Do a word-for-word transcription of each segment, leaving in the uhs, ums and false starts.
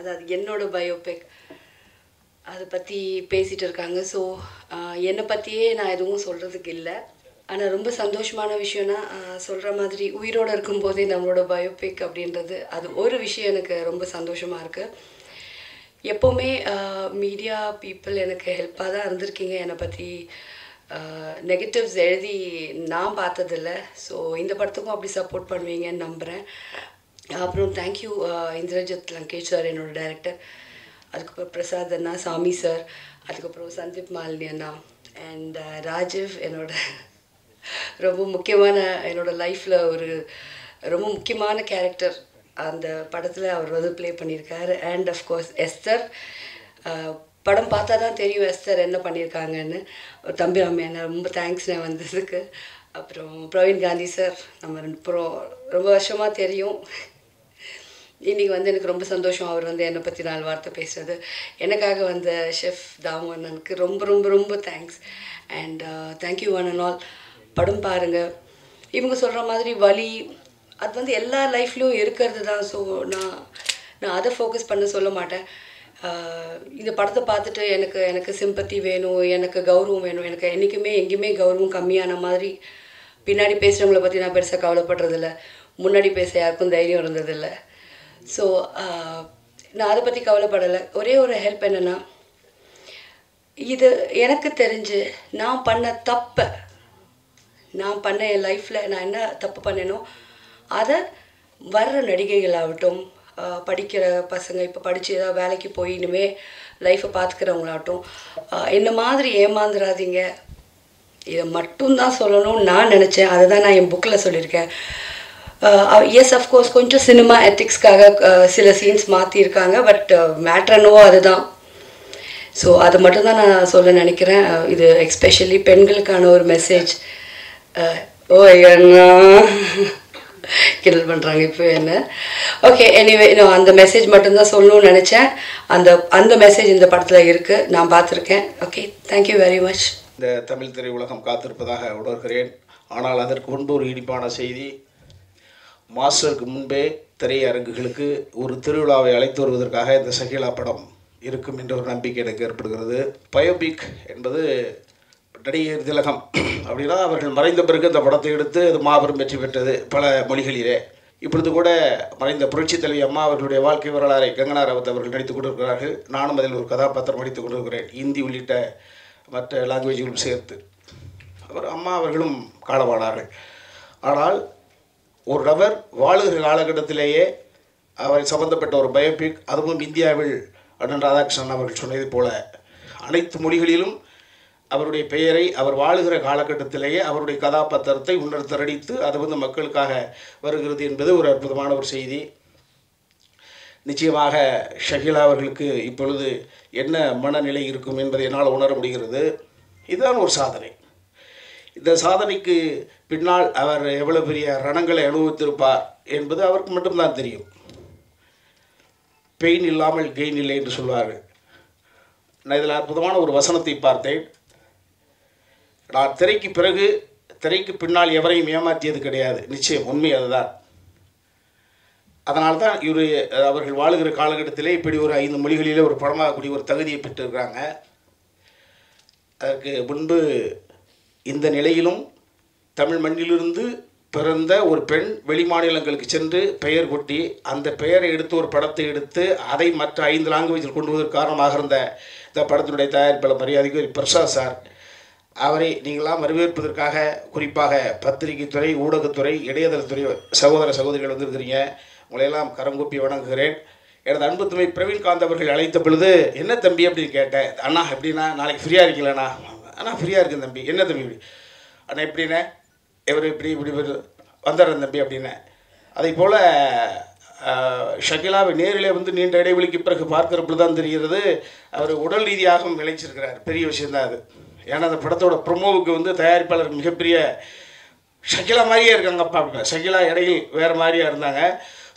अद बयोपिक अट्ठा सो पतिये ना एल आना रोम सन्ोषमान विषयना सुल्ह मादी उयरोदे नमो बयोपिक अब अर विषय रोम सन्ोषमा एपमें मीडिया पीपल हेल्पा दाँ पी नेगटिव्स एलि ना पातल सो इत पड़क अभी सपोर्ट पड़वी नंबर अपरों थैंक्यू इंद्रजीत लंकेश सर इन डायरेक्टर अदक प्रसाद अन्ना सामी सर अदक संदीप मालिनी अन्ना एंड राजीव इन रोम मुख्यமான என்னோட லைஃப்ல ஒரு ரொம்ப முக்கியமான கேரக்டர் அந்த படத்துல அவர் வந்து ப்ளே பண்ணிருக்காரு and of course எஸ்தர் படம் பார்த்தா தான் தெரியும் எஸ்தர் என்ன பண்ணிருக்காங்கன்னு தம்பி ராமையா ரொம்ப தேங்க்ஸ் நான் வந்ததுக்கு அப்புறம் பிரவீன் காந்தி சார் நம்ம ரொம்ப வருஷமா தெரியும் இன்னைக்கு வந்து எனக்கு ரொம்ப சந்தோஷம் அவர் வந்து என்ன பத்தி நாலு வார்த்தை பேசுறது எனக்காக வந்த ஷெஃப் தாமு அண்ணனுக்கு ரொம்ப ரொம்ப ரொம்ப thanks and thank you one and all படம் பாருங்க இவங்க சொல்ற மாதிரி வலி அது வந்து எல்லா லைஃப்லயும் இருக்குது தான் சோ நான் நான் அத ஃபோக்கஸ் பண்ண சொல்ல மாட்டேன் இந்த படத்தை பார்த்துட்டு எனக்கு எனக்கு சிம்பத்தி வேணும் எனக்கு கௌரவம் வேணும் எனக்கு என்னைக்குமே எங்கயுமே கௌரவம் கம்மியான மாதிரி பின்னாடி பேசுறவங்கள பத்தி நான் பெருசா கவலைப்படுறது இல்ல முன்னாடி பேச யாருக்கும் தைரியம் இருந்தது இல்ல சோ நான் அத பத்தி கவலைப்படல ஒரே ஒரு ஹெல்ப் என்னன்னா இது எனக்கு தெரிஞ்சு நான் பண்ண தப்பு ना पड़े लाइफ ना इन तपनो वर्गटो पड़ी पसंग इ पड़ी वेले लाइफ पातकटो इन मादी ऐमादी मटमता ना नैचे ना ये बुक ये अफकोर्स कुछ सिनेमा एथिक्स सब सीन्स मातीर बट मैट्रनो अदा सो अद मट ना सोल नक्स्पेली और मेसेज ओके एनीवे अंद मेसेज मट्टुम तान सोल्लनुम नेनैचेन अंद अंद मेसेज इंद पड़त्तुल इरुक्कु नान पार्त्तिरुक्केन okay thank you very much इंद तमिल थिरै उलगम कात्तिरुप्पதாக உணர்கிறேன் ஆனால் அதற்கு முன்பு ஒரு இனிப்பான செய்தி மாஸ்டருக்கு முன்பே திரையரங்குகளுக்கு ஒரு திருவிழாவை அழைத்து வருவதற்காக இந்த சகீலா படம் இருக்கும் என்ற ஒரு நம்பிக்கை எனக்கு ஏற்படுகிறது பயோபிக் என்பது நடிகர் திலகம் அப்படினா அவர்கள் மறைந்த பிறகு இந்த படத்தை எடுத்து அது மாபெரும் வெற்றி பெற்றது பல மொழிகளிலே இப்பொழுது கூட மறைந்த புரட்சித் தலைவி அம்மா அவர்களுடைய வாழ்க்கை வரலாறை கங்கனா ரவத் அவர்கள் நடித்துக் கொண்டிருக்கிறார்கள் நானும் அதில் ஒரு கதாபாத்திரம் நடித்துக் கொண்டிருக்கிறேன் இந்தி உள்ளிட்ட மற்ற லாங்குவேஜ்களும் சேர்த்து அவர் அம்மா அவர்களும் காலமானார்கள் ஆனால் ஒரு நபர் வாழுகிற காலகட்டத்திலேயே அவரை சம்பந்தப்பட்ட ஒரு பயோபிக் அதுவும் இந்தியாவில் அண்ணன் ராதாகிருஷ்ணன் அவர்கள் சொன்னது போல அனைத்து மொழிகளிலும் அவருடைய பெயரை அவர் வாழுகிற காலகட்டத்திலேயே அவருடைய கதாபாத்திரத்தை உணர்த்தரடித்து அது வந்து மக்களுக்காக வருகிறது என்பது ஒரு அற்புதமான ஒரு செய்தி நிச்சயமாக ஷகீலா அவர்களுக்கு இப்பொழுது என்ன மனநிலை இருக்கும் என்பதை என்னால் உணர முடிகிறது இதுதான் ஒரு சாதனை இந்த சாதனைக்கு பின்னால் அவர் எவ்வளவு பெரிய ரணங்களை அனுபவித்திருப்பார் என்பது அவருக்கு மட்டும் தான் தெரியும் பெயின் இல்லாமல் கெயின் இல்லை என்று சொல்வார்கள் நான் இதில் அற்புதமான ஒரு வசனத்தை பார்த்தேன் நான் திரைக்கு பிறகு திரைக்கு பின்னால் எவரையும் ஏமாற்றியது கிடையாது நிச்சயம் உண்மை அதுதான் அதனால் தான் இவர் அவர்கள் வாழுகிற காலகட்டத்திலே இப்படி ஒரு ஐந்து மொழிகளிலே ஒரு படமாக கூடிய ஒரு தகுதியை பெற்றிருக்கிறாங்க அதற்கு முன்பு இந்த நிலையிலும் தமிழ் மண்ணிலிருந்து பிறந்த ஒரு பெண் வெளிமாநிலங்களுக்கு சென்று பெயர் கொட்டி அந்த பெயரை எடுத்து ஒரு படத்தை எடுத்து அதை மற்ற ஐந்து லாங்குவேஜில் கொண்டு வருவதற்கு காரணமாக இருந்த இந்த படத்தினுடைய தயாரிப்பாளர் மரியாதைக்குரிய பிரசாத் சார் அவரை நீங்களாம் வரவேற்பதற்காக குறிப்பாக பத்திரிகை துறை ஊடகத்துறை இணையதளத்துறை சகோதர சகோதரிகள் வந்திருக்கிறீங்க உங்களையெல்லாம் கரங்கூப்பி வணங்குகிறேன் எனது அன்பு தம்பி பிரவீன் காந்த் அவர்கள் அழைத்த பொழுது என்ன தம்பி அப்படின்னு கேட்டேன் அண்ணா எப்படின்னா நாளைக்கு ஃப்ரீயாக இருக்கீங்களாண்ணா அண்ணா ஃப்ரீயாக இருக்கேன் தம்பி என்ன தம்பி இப்படி அண்ணா எப்படின்னா எவர் இப்படி இப்படி வந்துடுறேன் தம்பி அப்படின்னா அதே போல் ஷகீலாவை நேரிலே வந்து நீண்ட இடைவெளிக்கு பிறகு பார்க்குற பொழுது தான் தெரிகிறது அவர் உடல் ரீதியாக விளைச்சிருக்கிறார் பெரிய விஷயந்தான் அது ஏன்னா அந்த படத்தோட ப்ரொமோவுக்கு வந்து தயாரிப்பாளர் மிகப்பெரிய ஷகீலா மாதிரியே இருக்காங்கப்பா அப்படின்னா ஷகீலா இடையில் வேறு மாதிரியாக இருந்தாங்க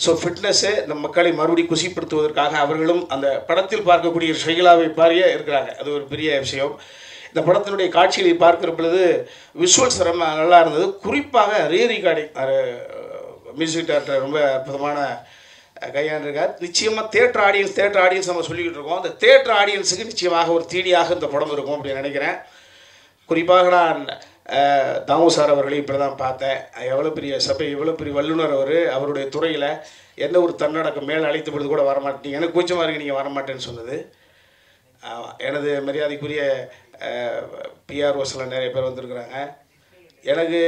ஸோ ஃபிட்னஸ்ஸு இந்த மக்களை மறுபடியும் குசிப்படுத்துவதற்காக அவர்களும் அந்த படத்தில் பார்க்கக்கூடிய ஷகீலாவை மாதிரியே இருக்கிறாங்க அது ஒரு பெரிய விஷயம் இந்த படத்தினுடைய காட்சிகளை பார்க்குற பொழுது விஷுவல்ஸ் ரொம்ப நல்லா இருந்தது குறிப்பாக ரீ ரெக்கார்டிங் மியூசிக் டேரக்டர் ரொம்ப அற்புதமான निश्चय थियेटर आडियंस थियेटर आडियंस नाम सोल्लिट्टु अंत थियेटर आडियंसुक्कु निश्चयமாக और தீடியாக இந்த படம் இருக்கும் அப்படி நினைக்கிறேன் குறிப்பாக நான் தாமு சார் அவர்களை இப்பதான் பார்த்தேன் எவ்வளவு பெரிய சபை எவ்வளவு பெரிய வல்லுனர் அவர் அவருடைய துறையில என்ன ஒரு தன்னடக்கம் மேல் அழைத்து பொழுது கூட வர மாட்டீங்க எனக்கு கூச்சமா இருக்கு நீங்க வர மாட்டேன்னு சொன்னது எனது மரியாதைக்குரிய பிஆர்ஓ சில நிறைய பேர் வந்திருக்காங்க எனக்கு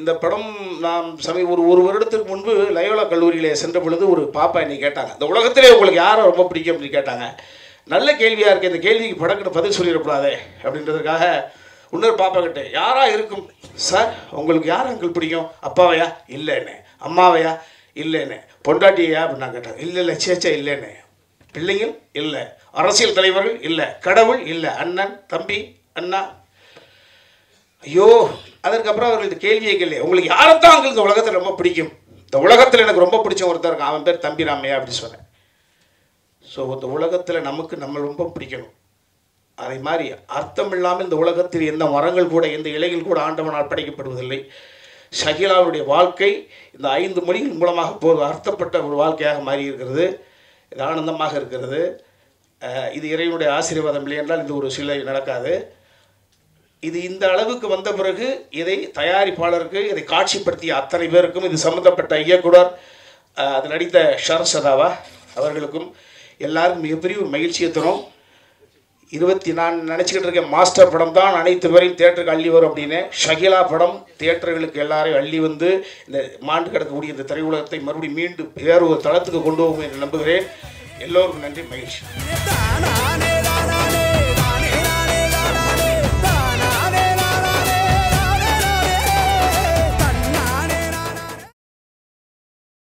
இந்த படம் நாம் சமீப ஒரு ஒரு வருடத்துக்கு முன்பு லயோலா கல்லூரியிலே சென்ற பொழுது ஒரு பாப்பா என்னை கேட்டாங்க இந்த உலகத்திலே உங்களுக்கு யாரை ரொம்ப பிடிக்கும் அப்படி கேட்டாங்க நல்ல கேள்வியா இருக்கு இந்த கேள்விக்கு படக்கட பதில் சொல்லிரக்கூடாதே அப்படின்றதுக்காக இன்னொரு பாப்பா கிட்ட யாரா இருக்கும் சார் உங்களுக்கு யார் அங்கிள் பிடிக்கும் அப்பாவையா இல்லைன்னு அம்மாவையா இல்லைன்னு பொண்டாட்டியா அப்படி நான் கேட்டேன் இல்லை இல்லை சேச்சா இல்லைன்னு பிள்ளைங்க இல்லை அரசியல் தலைவர்கள் இல்லை கடவுள் இல்லை அண்ணன் தம்பி அண்ணா ஐயோ அதற்கப்புறம் அவர்களது கேள்வியே கேள்வி உங்களுக்கு யாரைத்தான் அங்கிள் இந்த உலகத்தில் ரொம்ப பிடிக்கும் இந்த உலகத்தில் எனக்கு ரொம்ப பிடிச்ச ஒருத்தர் இருக்கான் அவன் பேர் தம்பி ராமையா அப்படின்னு சொன்னேன் ஸோ இந்த உலகத்தில் நமக்கு நம்ம ரொம்ப பிடிக்கணும் அதே மாதிரி அர்த்தம் இல்லாமல் இந்த உலகத்தில் எந்த மரங்கள் கூட எந்த இலைகள் கூட ஆண்டவனால் படைக்கப்படுவதில்லை ஷகீலாவுடைய வாழ்க்கை இந்த ஐந்து மொழிகள் மூலமாக போது அர்த்தப்பட்ட ஒரு வாழ்க்கையாக மாறி இருக்கிறது இது ஆனந்தமாக இருக்கிறது இது இறைவனுடைய ஆசீர்வாதம் இல்லை என்றால் இந்த ஒரு சிலை நடக்காது இது இந்த அளவுக்கு வந்த பிறகு இதை தயாரிப்பாளருக்கு இதை காட்சிப்படுத்திய அத்தனை பேருக்கும் இது சம்பந்தப்பட்ட இயக்குனர் அது நடித்த ஷர்சதாவா அவர்களுக்கும் எல்லாருக்கும் மிகப்பெரிய மகிழ்ச்சியை தரும் இருபத்தி நான் நினச்சிக்கிட்டு இருக்கேன் மாஸ்டர் படம் தான் அனைத்து பேரையும் தேட்டருக்கு அள்ளி வரும் அப்படின்னு ஷகீலா படம் தேட்டர்களுக்கு எல்லாரையும் அள்ளி வந்து இந்த மாண்டு கிடக்கக்கூடிய இந்த திரையுலகத்தை மறுபடியும் மீண்டும் வேறு ஒரு தளத்துக்கு கொண்டு போகும் என்று நம்புகிறேன் எல்லோருக்கும் நன்றி மகிழ்ச்சி